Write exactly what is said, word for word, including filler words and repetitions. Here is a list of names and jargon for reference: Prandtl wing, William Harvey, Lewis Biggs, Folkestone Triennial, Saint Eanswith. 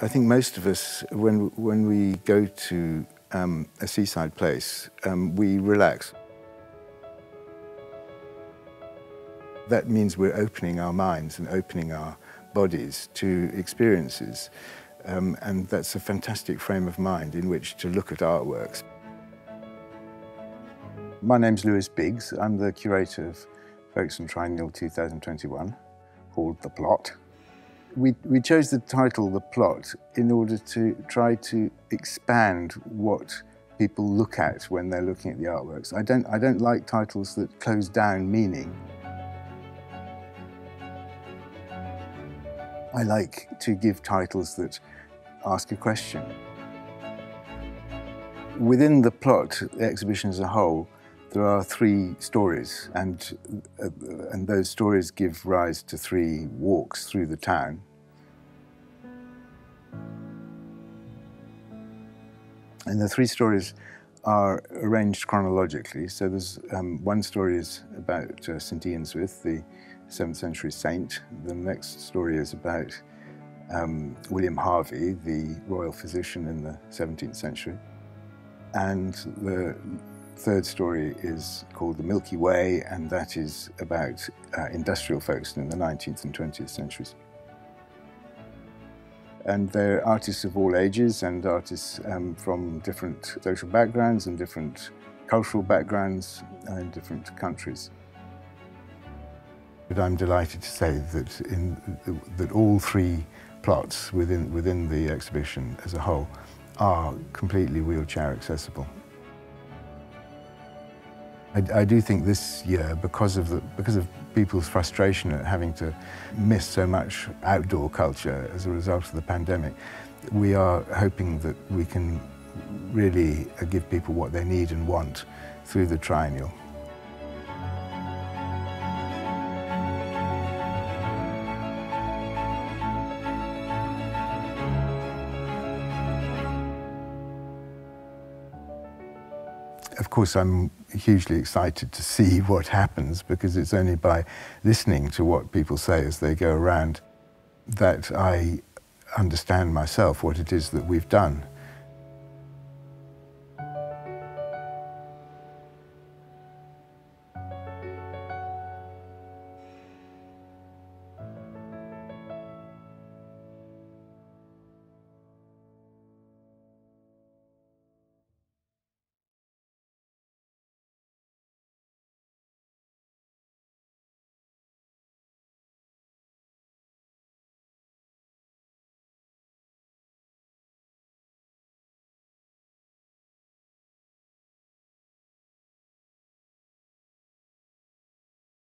I think most of us, when, when we go to um, a seaside place, um, we relax. That means we're opening our minds and opening our bodies to experiences. Um, and that's a fantastic frame of mind in which to look at artworks. My name's Lewis Biggs. I'm the curator of Folkestone Triennial two thousand twenty-one, called The Plot. We, we chose the title, The Plot, in order to try to expand what people look at when they're looking at the artworks. I don't, I don't like titles that close down meaning. I like to give titles that ask a question. Within The Plot, the exhibition as a whole, there are three stories, and, uh, and those stories give rise to three walks through the town. And the three stories are arranged chronologically. So there's um, one story is about uh, Saint Eanswith, the seventh century saint. The next story is about um, William Harvey, the royal physician in the seventeenth century. And the third story is called The Milky Way, and that is about uh, industrial Folkestone in the nineteenth and twentieth centuries. And they're artists of all ages and artists um, from different social backgrounds and different cultural backgrounds and different countries. But I'm delighted to say that, in, that all three plots within, within the exhibition as a whole are completely wheelchair accessible. I, I do think this year, because of, the, because of people's frustration at having to miss so much outdoor culture as a result of the pandemic, we are hoping that we can really give people what they need and want through the triennial. Of course, I'm hugely excited to see what happens, because it's only by listening to what people say as they go around that I understand myself what it is that we've done.